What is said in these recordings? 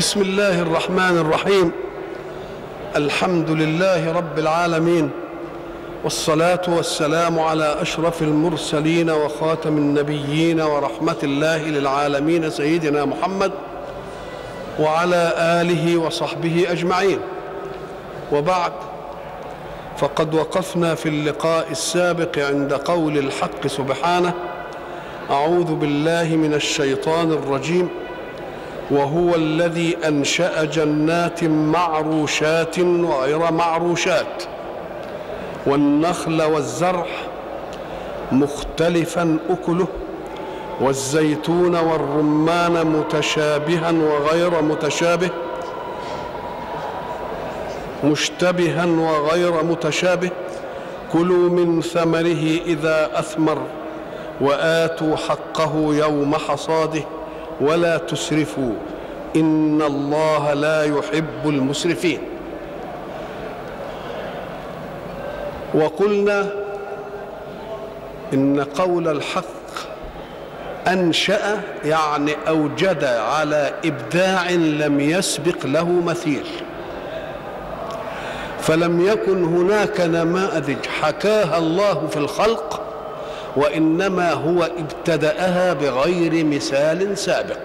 بسم الله الرحمن الرحيم. الحمد لله رب العالمين، والصلاة والسلام على أشرف المرسلين وخاتم النبيين ورحمة الله للعالمين سيدنا محمد وعلى آله وصحبه أجمعين، وبعد، فقد وقفنا في اللقاء السابق عند قول الحق سبحانه: أعوذ بالله من الشيطان الرجيم، وهو الذي أنشأ جنات معروشات وغير معروشات والنخل والزرع مختلفا أكله والزيتون والرمان متشابها وغير متشابه، مشتبها وغير متشابه، كلوا من ثمره إذا أثمر وآتوا حقه يوم حصاده ولا تسرفوا إن الله لا يحب المسرفين. وقلنا إن قول الحق أنشأ يعني أوجد على إبداع لم يسبق له مثيل، فلم يكن هناك نماذج حكاها الله في الخلق، وإنما هو ابتدأها بغير مثال سابق،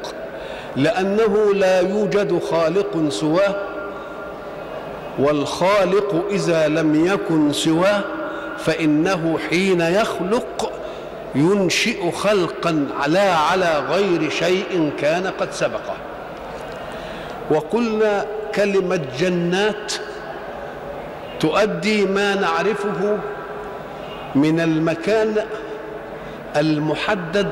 لأنه لا يوجد خالق سواه، والخالق إذا لم يكن سواه فإنه حين يخلق ينشئ خلقا على غير شيء كان قد سبقه. وقلنا كلمة جنات تؤدي ما نعرفه من المكان المحدد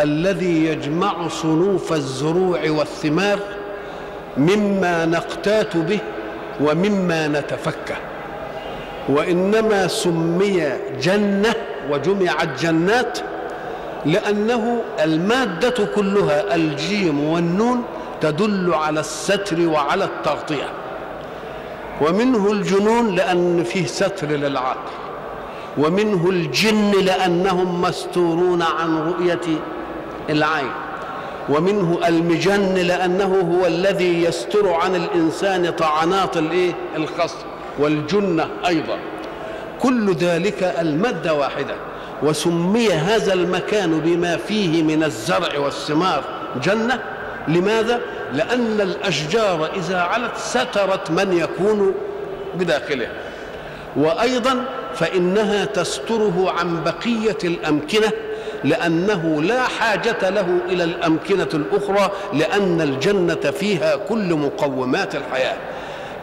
الذي يجمع صنوف الزروع والثمار مما نقتات به ومما نتفكه، وإنما سمي جنة وجمعت جنات لأنه المادة كلها الجيم والنون تدل على الستر وعلى التغطية، ومنه الجنون لأن فيه ستر للعقل، ومنه الجن لأنهم مستورون عن رؤية العين، ومنه المجن لأنه هو الذي يستر عن الإنسان طعنات الخصم، والجنة أيضا. كل ذلك المادة واحدة، وسمي هذا المكان بما فيه من الزرع والثمار جنة. لماذا؟ لأن الأشجار إذا علت سترت من يكون بداخلها، وأيضا فإنها تستره عن بقية الأمكنة، لأنه لا حاجة له إلى الأمكنة الأخرى، لأن الجنة فيها كل مقومات الحياة.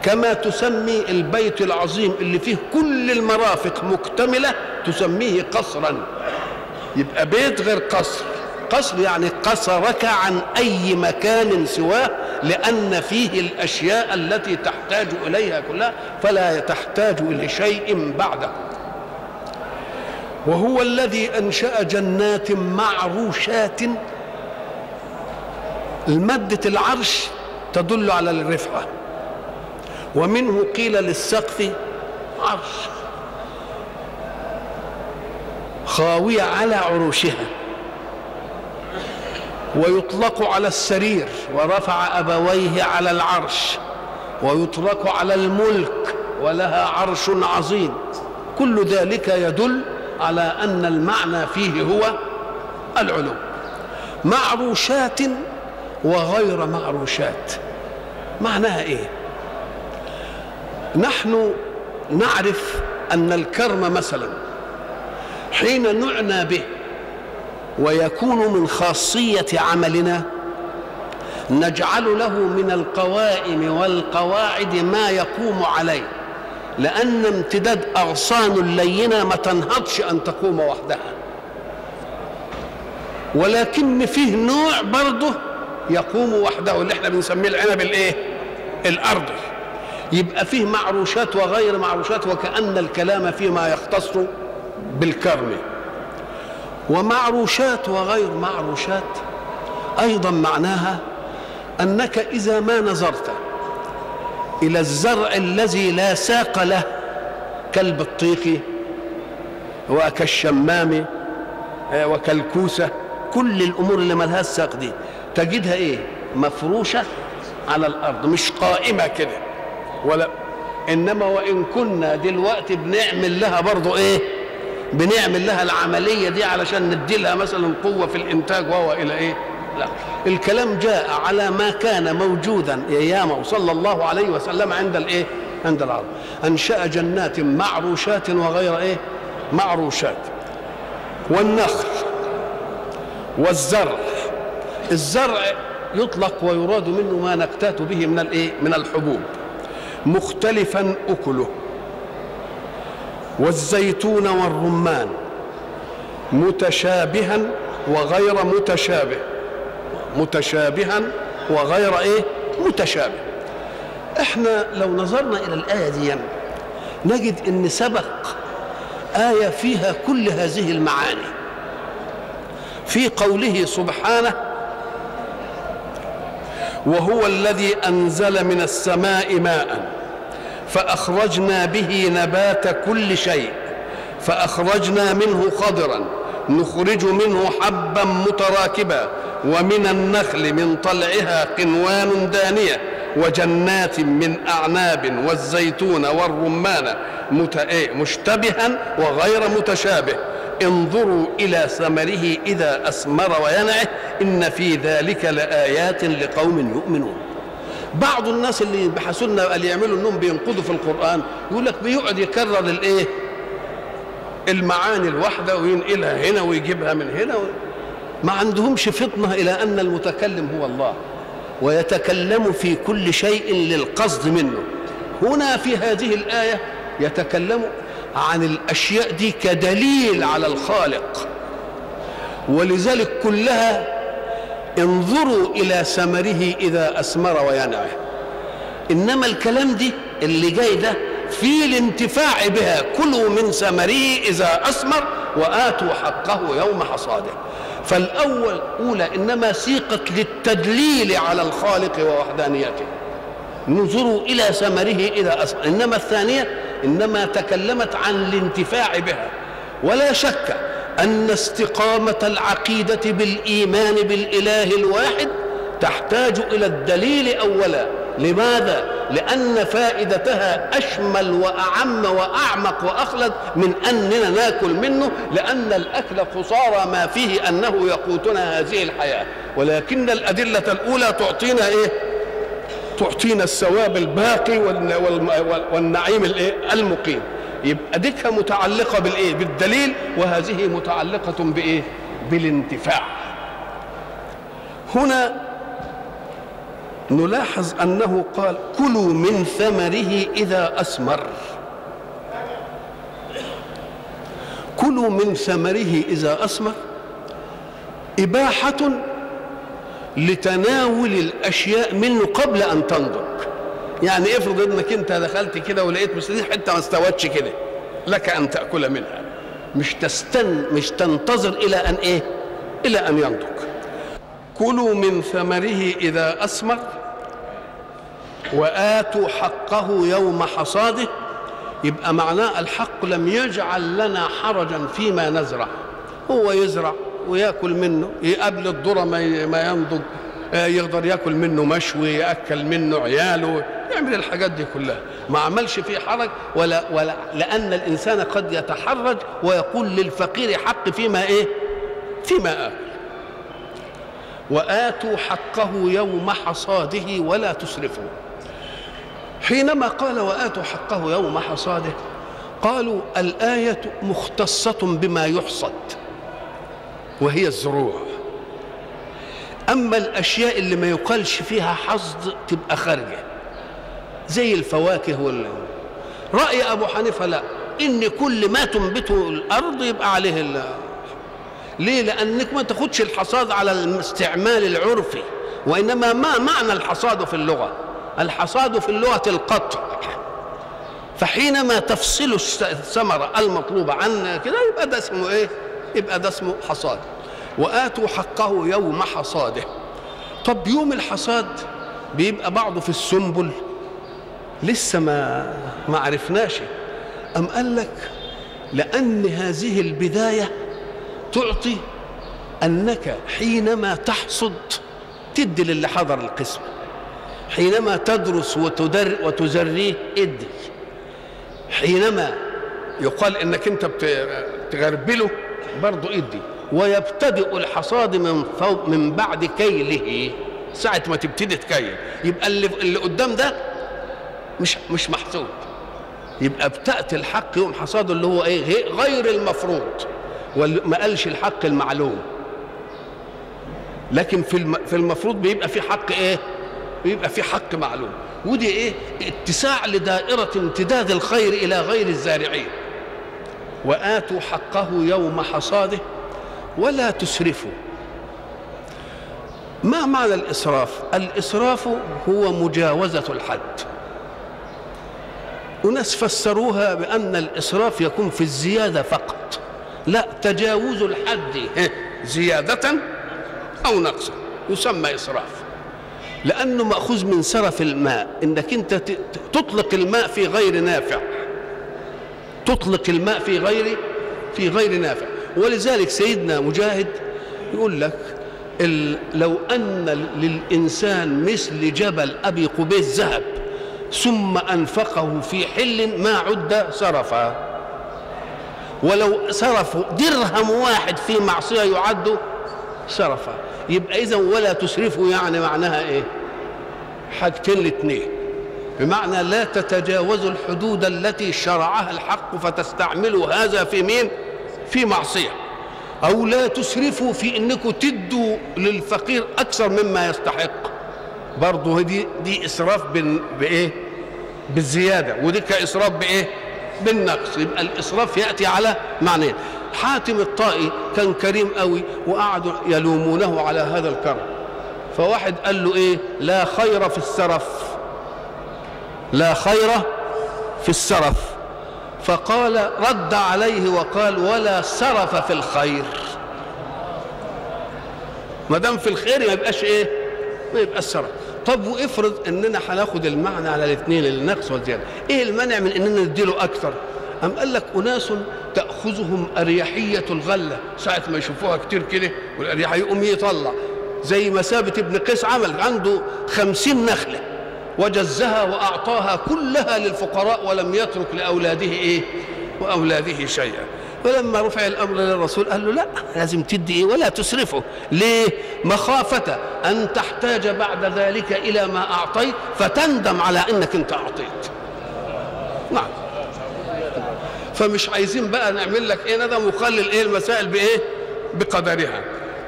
كما تسمي البيت العظيم اللي فيه كل المرافق مكتملة تسميه قصرا، يبقى بيت غير قصر. قصر يعني قصرك عن أي مكان سواه، لأن فيه الأشياء التي تحتاج إليها كلها، فلا تحتاج إلى شيء بعده. وهو الذي أنشأ جنات معروشات، المادة العرش تدل على الرفعة، ومنه قيل للسقف عرش، خاوية على عروشها، ويطلق على السرير، ورفع أبويه على العرش، ويطلق على الملك، ولها عرش عظيم. كل ذلك يدل على أن المعنى فيه هو العلو. معروشات وغير معروشات معناها إيه؟ نحن نعرف أن الكرم مثلا حين نعنى به ويكون من خاصية عملنا نجعل له من القوائم والقواعد ما يقوم عليه، لأن امتداد أغصان اللينة ما تنهضش أن تقوم وحدها، ولكن فيه نوع برضه يقوم وحده اللي احنا بنسميه العنب الأرضي. يبقى فيه معروشات وغير معروشات، وكأن الكلام فيما يختص بالكرم. ومعروشات وغير معروشات أيضا معناها أنك إذا ما نظرت إلى الزرع الذي لا ساق له كالبطيخ وكالشمام وكالكوسة، كل الأمور اللي ملهاش ساق دي تجدها مفروشة على الأرض، مش قائمة كده ولا، إنما وإن كنا دلوقتي بنعمل لها برضو إيه؟ بنعمل لها العملية دي علشان ندي لها مثلا قوة في الإنتاج وهو إلى إيه؟ لا، الكلام جاء على ما كان موجودا أيامه وصلى الله عليه وسلم عند الإيه؟ عند العرب. أنشأ جنات معروشات وغير إيه؟ معروشات، والنخل والزرع. الزرع يطلق ويراد منه ما نكتات به من الايه؟ من الحبوب، مختلفا اكله. والزيتون والرمان متشابها وغير متشابه، متشابها وغير ايه؟ متشابه. احنا لو نظرنا الى الايه دي نجد ان سبق آية فيها كل هذه المعاني في قوله سبحانه: وهو الذي أنزل من السماء ماء فأخرجنا به نبات كل شيء فأخرجنا منه خضرا نخرج منه حبا متراكبا ومن النخل من طلعها قنوان دانية وجنات من أعناب والزيتون والرمان مشتبها وغير متشابه انظروا إلى ثمره إذا أثمر وينعه إن في ذلك لآيات لقوم يؤمنون. بعض الناس اللي يبحثوا لنا اللي يعملوا إنهم بينقضوا في القرآن يقول لك بيقعد يكرر الإيه؟ المعاني الواحدة وينقلها هنا ويجيبها من هنا ما عندهمش فطنة إلى أن المتكلم هو الله ويتكلم في كل شيء للقصد منه. هنا في هذه الآية يتكلم عن الأشياء دي كدليل على الخالق، ولذلك كلها انظروا إلى ثمره إذا أثمر وينعه. إنما الكلام دي اللي جاي ده في الانتفاع بها، كلوا من ثمره إذا أثمر وآتوا حقه يوم حصاده. فالأول أولى إنما سيقت للتدليل على الخالق ووحدانيته، نظروا إلى ثمره إذا أثمر. إنما الثانية إنما تكلمت عن الانتفاع بها. ولا شك أن استقامة العقيدة بالإيمان بالإله الواحد تحتاج إلى الدليل أولا. لماذا؟ لأن فائدتها أشمل وأعم وأعمق وأخلد من أننا ناكل منه، لأن الأكل قصارى ما فيه أنه يقوتنا هذه الحياة. ولكن الأدلة الأولى تعطينا إيه؟ تعطينا الثواب الباقي والنعيم الإيه؟ المقيم. يبقى ديكها متعلقة بالإيه؟ بالدليل، وهذه متعلقة بإيه؟ بالانتفاع. هنا نلاحظ أنه قال كلوا من ثمره إذا أثمر. كلوا من ثمره إذا أثمر إباحة لتناول الأشياء منه قبل أن تنضج. يعني افرض إنك أنت دخلت كده ولقيت مثل حتى ما استوتش كده، لك أن تأكل منها، مش تنتظر إلى أن إيه؟ إلى أن ينضج. كلوا من ثمره إذا أثمر وآتوا حقه يوم حصاده. يبقى معناه الحق لم يجعل لنا حرجا فيما نزرع. هو يزرع ويأكل منه، يقبل الذرة ما ينضج، يقدر يأكل منه مشوي، يأكل منه عياله، يعمل الحاجات دي كلها، ما عملش فيه حرج. ولا لأن الإنسان قد يتحرج ويقول للفقير حق فيما إيه؟ فيما آكل. وآتوا حقه يوم حصاده ولا تسرفوا. حينما قال وآتوا حقه يوم حصاده قالوا الآية مختصة بما يحصد وهي الزروع، أما الأشياء اللي ما يقالش فيها حصد تبقى خارجة زي الفواكه واللون. رأي أبو حنيفة لا، إن كل ما تنبته الأرض يبقى عليه ليه؟ لأنك ما تاخدش الحصاد على الاستعمال العرفي، وإنما ما معنى الحصاد في اللغة؟ الحصاد في اللغة القطع. فحينما تفصل الثمرة المطلوبة عن كده يبقى ده اسمه إيه؟ يبقى ده اسمه حصاد. وآتوا حقه يوم حصاده. طب يوم الحصاد بيبقى بعضه في السنبل لسه ما عرفناش. أم قال لك لأن هذه البداية تعطي أنك حينما تحصد تدي للي حضر القسمة، حينما تدرس وتزريه ادي، حينما يقال انك انت بتغربله برضه ادي. ويبتدئ الحصاد من فوق من بعد كيله، ساعة ما تبتدي تكيل يبقى اللي قدام ده مش محسوب، يبقى بتأتي الحق يوم حصاده اللي هو ايه غير المفروض، وما قالش الحق المعلوم، لكن في المفروض بيبقى في حق ايه، بيبقى في حق معلوم. ودي ايه اتساع لدائرة امتداد الخير الى غير الزارعين. وآتوا حقه يوم حصاده ولا تسرفوا. ما معنى الإسراف؟ الإسراف هو مجاوزة الحد. وناس فسروها بأن الإسراف يكون في الزيادة فقط، لا، تجاوز الحد زيادة أو نقصا يسمى إسراف، لأنه مأخوذ من سرف الماء، إنك أنت تطلق الماء في غير نافع، تطلق الماء في غير نافع. ولذلك سيدنا مجاهد يقول لك لو أن للإنسان مثل جبل أبي قبيس ذهب ثم أنفقه في حل ما عد سرفا، ولو سرفوا درهم واحد في معصية يعد سرفا. يبقى إذا ولا تسرفوا يعني معناها إيه؟ حاجتين الاثنين، بمعنى لا تتجاوزوا الحدود التي شرعها الحق فتستعملوا هذا في مين؟ في معصية. أو لا تسرفوا في إنكم تدوا للفقير أكثر مما يستحق، برضه دي إسراف بإيه؟ بالزيادة، ودي كإسراف بإيه؟ بالنقص. يبقى الإسراف يأتي على معنيين. حاتم الطائي كان كريم قوي وقعدوا يلومونه على هذا الكرم، فواحد قال له إيه؟ لا خير في السرف، لا خير في السرف. فقال، رد عليه وقال ولا سرف في الخير، ما دام في الخير ما يبقاش ايه، ما يبقاش سرف. طب وافرض اننا هناخد المعنى على الاثنين، النقص والزياده، ايه المانع من اننا نديله اكثر؟ قام قال لك اناس تاخذهم اريحيه الغله، ساعه ما يشوفوها كتير كده والاريحيه يقوم يطلع، زي ما ثابت بن قيس عمل، عنده 50 نخله وجزها وأعطاها كلها للفقراء ولم يترك لأولاده إيه؟ وأولاده شيئا. فلما رفع الأمر للرسول قال له لا، لازم تدي إيه ولا تسرفه. ليه؟ مخافة أن تحتاج بعد ذلك إلى ما أعطيت فتندم على أنك أنت أعطيت. نعم. فمش عايزين بقى نعمل لك إيه ندم وخلي الإيه المسائل بإيه؟ بقدرها.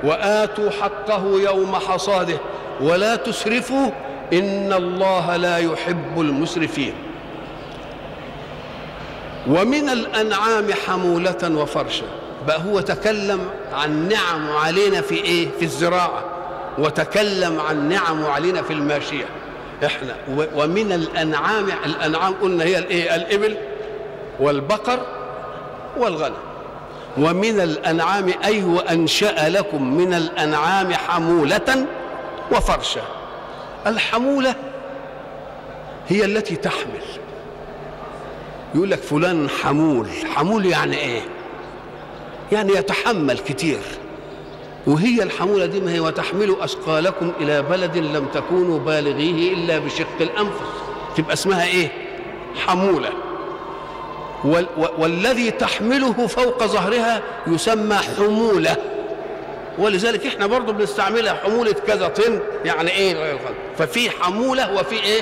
وآتوا حقه يوم حصاده ولا تسرفوا إن الله لا يحب المسرفين. ومن الأنعام حمولة وفرشا، بقى هو تكلم عن نعم علينا في إيه؟ في الزراعة، وتكلم عن نعم علينا في الماشية. إحنا ومن الأنعام، الأنعام قلنا هي الإيه؟ الإبل والبقر والغنم. ومن الأنعام أي وأنشأ لكم من الأنعام حمولة وفرشا. الحمولة هي التي تحمل، يقول لك فلان حمول. حمول يعني ايه؟ يعني يتحمل كتير. وهي الحمولة دي ما هي وتحملوا أثقالكم إلى بلد لم تكونوا بالغيه إلا بشق الأنفس، تبقى اسمها ايه؟ حمولة. والذي تحمله فوق ظهرها يسمى حمولة. ولذلك احنا برضه بنستعملها حموله كذا طن، يعني ايه؟ ففي حموله وفي ايه؟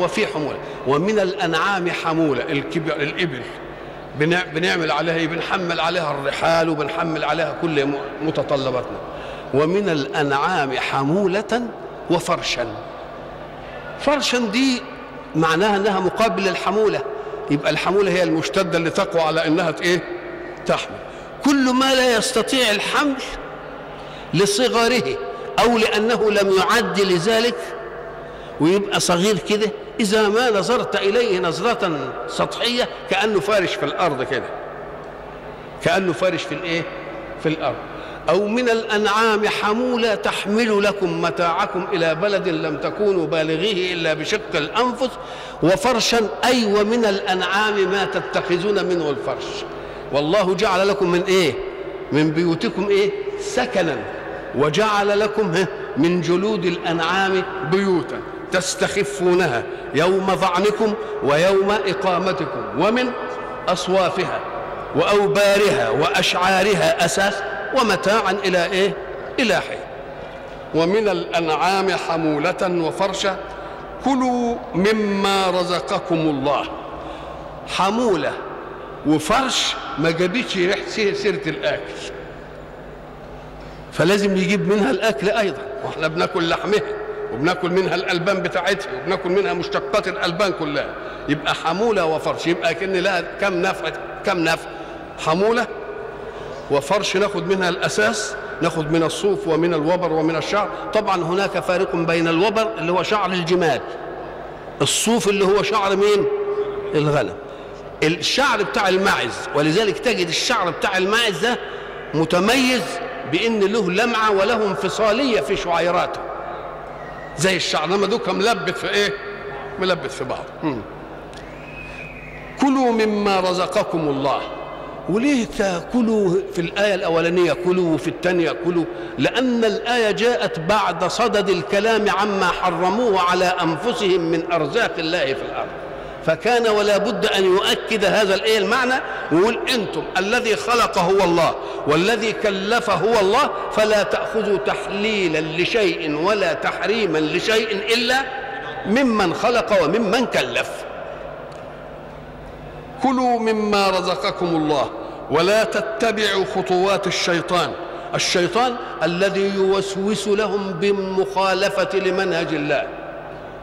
وفي حموله. ومن الانعام حموله، الابل بنعمل عليها ايه؟ بنحمل عليها الرحال وبنحمل عليها كل متطلباتنا. ومن الانعام حموله وفرشا. فرشا دي معناها انها مقابل للحموله، يبقى الحموله هي المشتده اللي تقوى على انها ايه؟ تحمل. كل ما لا يستطيع الحمل لصغره أو لأنه لم يعد لذلك ويبقى صغير كده، إذا ما نظرت إليه نظرة سطحية كأنه فارش في الأرض كده، كأنه فارش في الإيه؟ في الأرض. أو من الأنعام حمولة تحمل لكم متاعكم إلى بلد لم تكونوا بالغيه إلا بشق الأنفس. وفرشا أي ومن الأنعام ما تتخذون منه الفرش، والله جعل لكم من إيه؟ من بيوتكم إيه؟ سكنا، وجعل لكم من جلود الأنعام بيوتا تستخفونها يوم ظعنكم ويوم إقامتكم، ومن أصوافها وأوبارها وأشعارها أساس ومتاعا إلى إيه؟ إلى حين. ومن الأنعام حمولة وفرشة كلوا مما رزقكم الله. حمولة وفرش ما جابتش سيرة الأكل، فلازم يجيب منها الأكل أيضا، وإحنا بناكل لحمها وبناكل منها الألبان بتاعتها وبناكل منها مشتقات الألبان كلها. يبقى حمولة وفرش، يبقى كأن لها كم نفع؟ كم نفع؟ حمولة وفرش ناخد منها الأساس، ناخد من الصوف ومن الوبر ومن الشعر. طبعا هناك فارق بين الوبر اللي هو شعر الجمال، الصوف اللي هو شعر مين؟ الغنم، الشعر بتاع الماعز. ولذلك تجد الشعر بتاع الماعز ده متميز بان له لمعه وله انفصاليه في شعيراته زي الشعر، انما دوكا ملبت في ايه؟ ملبت في بعض. كلوا مما رزقكم الله. وليه كلوا في الآية الأولانية كلوا وفي الثانية كلوا؟ لأن الآية جاءت بعد صدد الكلام عما حرموه على أنفسهم من أرزاق الله في الأرض، فكان ولا بد أن يؤكد هذا الآية المعنى ويقول أنتم الذي خلق هو الله والذي كلف هو الله، فلا تأخذوا تحليلا لشيء ولا تحريما لشيء إلا ممن خلق وممن كلف. كلوا مما رزقكم الله ولا تتبعوا خطوات الشيطان، الشيطان الذي يوسوس لهم بالمخالفة لمنهج الله.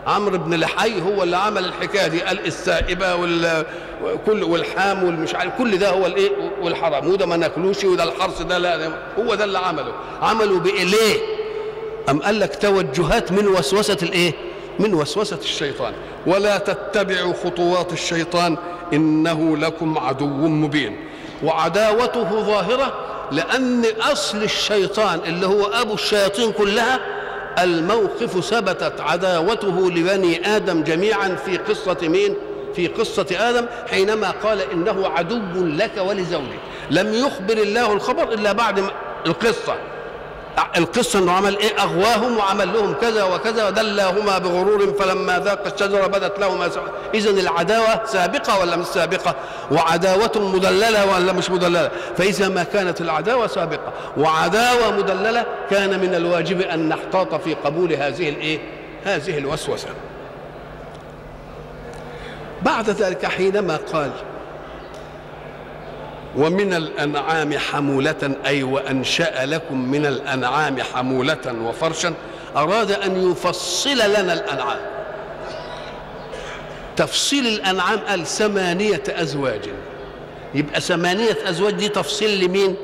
عمرو بن لحي هو اللي عمل الحكاية دي، قال السائبة والحام والمش عارف كل ده هو الايه والحرام، وده ما ناكلوش وده الحرص ده لا، هو ده اللي عمله بايه؟ ليه؟ أم قال لك توجهات من وسوسة الايه؟ من وسوسة الشيطان. ولا تتبعوا خطوات الشيطان إنه لكم عدو مبين. وعداوته ظاهرة لأن أصل الشيطان اللي هو أبو الشياطين كلها الموقف ثبتت عداوته لبني آدم جميعا في قصة مين؟ في قصة آدم حينما قال إنه عدو لك ولزوجك، لم يخبر الله الخبر إلا بعد القصة، انه عمل ايه؟ اغواهم وعمل لهم كذا وكذا ودلاهما بغرور فلما ذاق الشجره بدت لهما. اذا العداوه سابقه ولا مش سابقه؟ وعداوه مدلله ولا مش مدلله؟ فاذا ما كانت العداوه سابقه وعداوه مدلله كان من الواجب ان نحتاط في قبول هذه الايه؟ هذه الوسوسه. بعد ذلك حينما قال ومن الأنعام حمولة، أي وأنشأ لكم من الأنعام حمولة وفرشا، أراد أن يفصل لنا الأنعام. تفصيل الأنعام قال 8 أزواج، يبقى 8 أزواج دي تفصيل لمين؟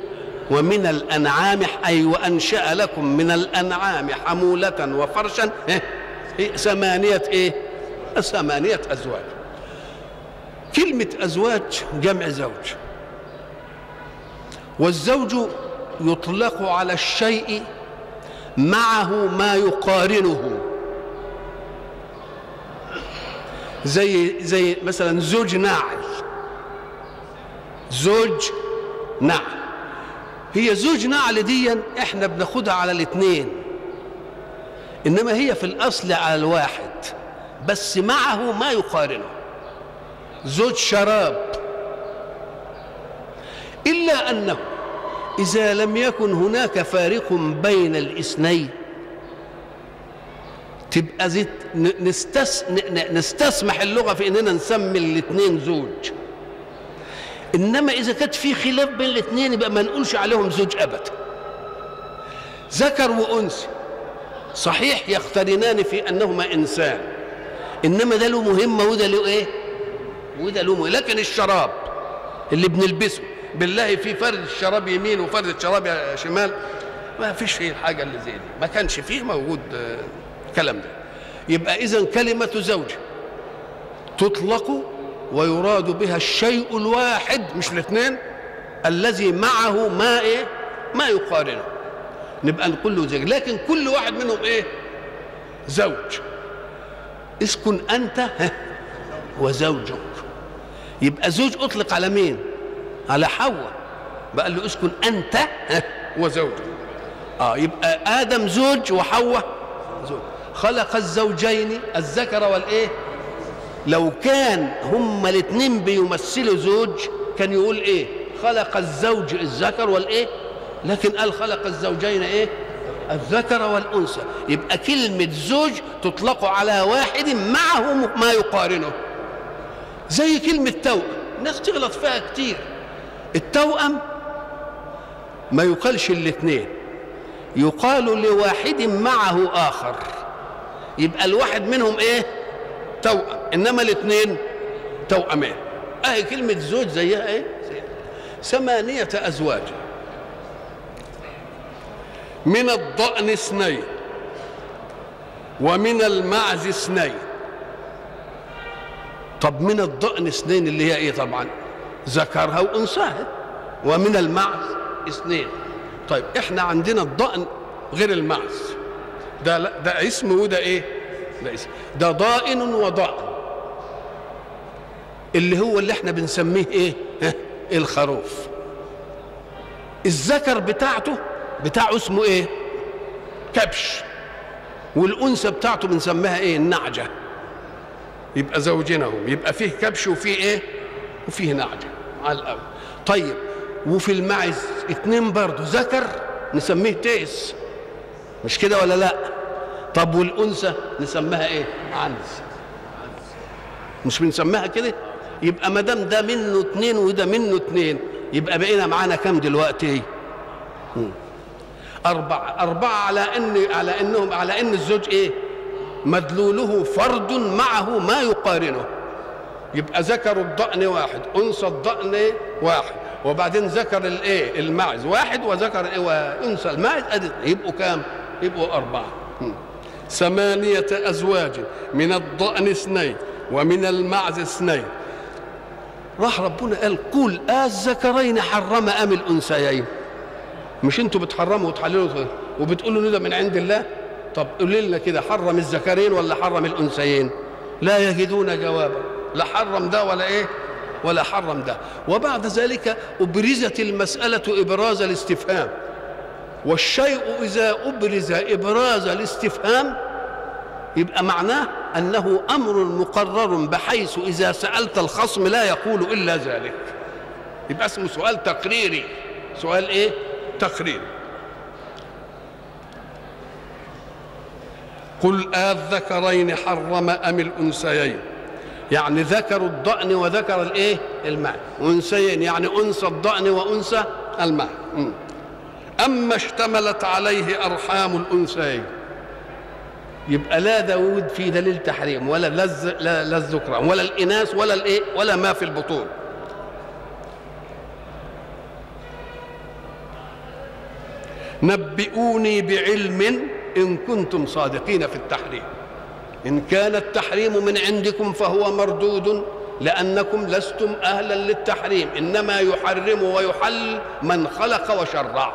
ومن الأنعام، أي وأنشأ لكم من الأنعام حمولة وفرشا، 8 إيه؟ 8 أزواج. كلمة أزواج جمع زوج، والزوج يطلق على الشيء معه ما يقارنه، زي مثلا زوج نعل، زوج نعل، هي زوج نعل دي احنا بناخدها على 2، انما هي في الاصل على 1، بس معه ما يقارنه. زوج شراب، إلا أنه إذا لم يكن هناك فارق بين الاثنين تبقى نستسمح اللغة في إننا نسمي الاثنين زوج، إنما إذا كانت في خلاف بين الاثنين يبقى ما نقولش عليهم زوج أبدا. ذكر وأنثى صحيح يختلفان في أنهما إنسان، إنما ده له مهمة وده له إيه؟ وده له مهمة. لكن الشراب اللي بنلبسه بالله في فرد الشراب يمين وفرد شراب شمال، ما فيش فيه الحاجه اللي زي دي، ما كانش فيه موجود الكلام ده. يبقى اذا كلمه زوج تطلق ويراد بها الشيء الواحد مش الاثنين الذي معه ما ايه؟ ما يقارنه، نبقى نقول له زوج. لكن كل واحد منهم ايه؟ زوج. اسكن انت وزوجك، يبقى زوج اطلق على مين؟ على حواء، بقى له اسكن انت وزوجك. يبقى ادم زوج وحواء زوج، خلق الزوجين الذكر والايه. لو كان هما الاثنين بيمثلوا زوج كان يقول ايه؟ خلق الزوج الذكر والايه، لكن قال خلق الزوجين ايه؟ الذكر والانثى. يبقى كلمه زوج تطلق على واحد معه ما يقارنه، زي كلمه توأم الناس تغلط فيها كتير. التوأم ما يقالش الاثنين، يقال لواحد معه اخر، يبقى الواحد منهم ايه؟ توأم، انما الاثنين توأمان. اهي كلمه زوج زيها ايه؟ زيها. 8 ازواج، من الضأن 2 ومن المعز 2. طب من الضأن 2 اللي هي ايه؟ طبعا ذكرها وانثاها. ومن المعز 2. طيب احنا عندنا الضأن غير المعز، ده اسم وده ايه؟ ده اسم، ده ضائن وضأن، اللي هو اللي احنا بنسميه ايه؟ الخروف. الذكر بتاعه اسمه ايه؟ كبش، والانثى بتاعته بنسميها ايه؟ النعجه. يبقى زوجين اهو، يبقى فيه كبش وفيه ايه؟ وفيه نعجه على الاول. طيب وفي المعز 2 برضه ذكر نسميه تيس، مش كده ولا لا؟ طب والانثى نسميها ايه؟ عنز، مش بنسميها كده؟ يبقى ما دام ده منه 2 وده منه 2 يبقى بقينا معانا كام دلوقتي؟ 4 على ان الزوج ايه؟ مدلوله فرد معه ما يقارنه. يبقى ذكر الضأن 1، انثى الضأن 1، وبعدين ذكر الايه؟ المعز 1، وذكر وانثى المعز يبقوا كام؟ يبقوا 4. 8 ازواج، من الضأن 2 ومن المعز 2. راح ربنا قال قل الذكرين حرم ام الانثيين؟ مش انتوا بتحرموا وتحللوا وبتقولوا ان ده من عند الله؟ طب قولوا لنا كده، حرم الذكرين ولا حرم الانثيين؟ لا يجدون جوابا، لا حرم ده ولا ايه؟ ولا حرم ده. وبعد ذلك ابرزت المساله ابراز الاستفهام، والشيء اذا ابرز ابراز الاستفهام يبقى معناه انه امر مقرر، بحيث اذا سالت الخصم لا يقول الا ذلك. يبقى اسمه سؤال تقريري، سؤال ايه؟ تقرير. قل الذكرين حرم أم الأنثيين، يعني ذكر الضأن وذكر الإيه؟ المعز، أنثيين يعني أنثى الضأن وأنثى المعز. أما اشتملت عليه أرحام الأنثيين، يبقى لا داود في دليل تحريم، ولا لا الذكر ولا الإناث ولا الإيه؟ ولا ما في البطون. نبئوني بعلم إن كنتم صادقين في التحريم، إن كان التحريم من عندكم فهو مردود، لأنكم لستم أهلا للتحريم، إنما يحرم ويحل من خلق وشرع.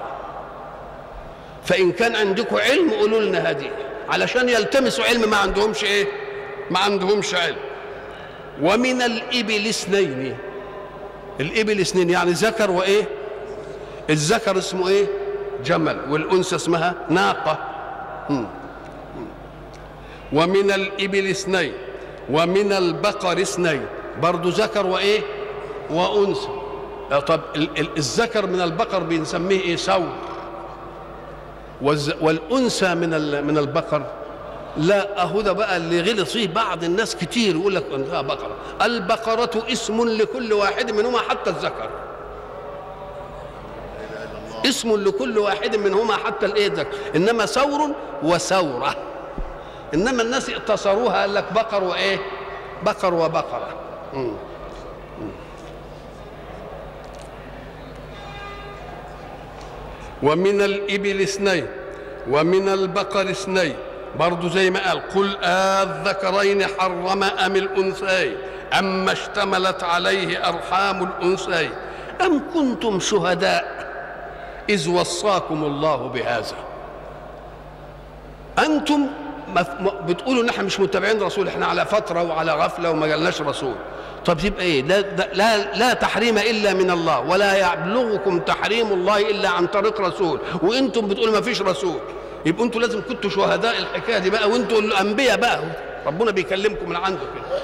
فإن كان عندكم علم قولوا لنا هديه، علشان يلتمسوا علم، ما عندهمش إيه؟ ما عندهمش علم. ومن الإبل 2، الإبل 2 يعني ذكر وإيه؟ الذكر اسمه إيه؟ جمل، والأنثى اسمها ناقة. ومن الإبل 2 ومن البقر 2، برضو ذكر وإيه؟ وأنثى. طب الذكر من البقر بنسميه إيه؟ ثور. والأنثى من البقر لا، أهو ده بقى اللي غلط فيه بعض الناس كتير، يقول لك أنثى بقرة. البقرة اسم لكل واحد منهما حتى الذكر، اسم لكل واحد منهما حتى الايه، انما ثور وثوره. انما الناس اقتصروها، قال لك بقر وايه؟ بقر وبقره. ومن الابل 2 ومن البقر 2، برضه زي ما قال قل الذكرين حرم ام الانثيين، اما اشتملت عليه ارحام الانثيين ام كنتم شهداء إذ وصاكم الله بهذا. أنتم بتقولوا إن إحنا مش متابعين رسول، إحنا على فترة وعلى غفلة وما جالناش رسول. طب يبقى إيه؟ لا تحريم إلا من الله، ولا يبلغكم تحريم الله إلا عن طريق رسول، وأنتم بتقولوا ما فيش رسول. يبقوا انتوا لازم كنتوا شهداء الحكايه دي بقى، وانتوا الانبياء بقى، ربنا بيكلمكم من عنده كده.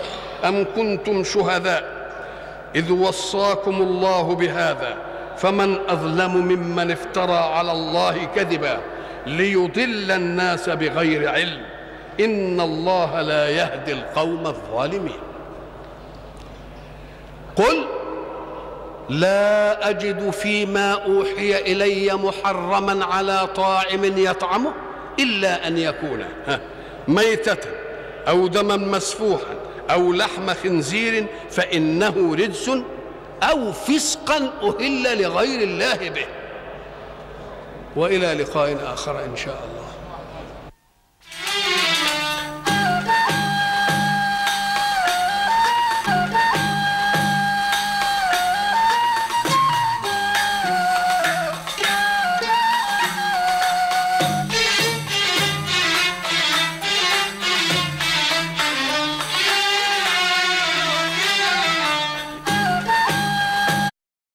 ام كنتم شهداء اذ وصاكم الله بهذا فمن اظلم ممن افترى على الله كذبا ليضل الناس بغير علم ان الله لا يهدي القوم الظالمين. قل لا أجد فيما أوحي إلي محرما على طاعم يطعمه إلا أن يكون ميتة أو دما مسفوحا أو لحم خنزير فإنه رجس أو فسقا أهل لغير الله به. وإلى لقاء آخر إن شاء الله.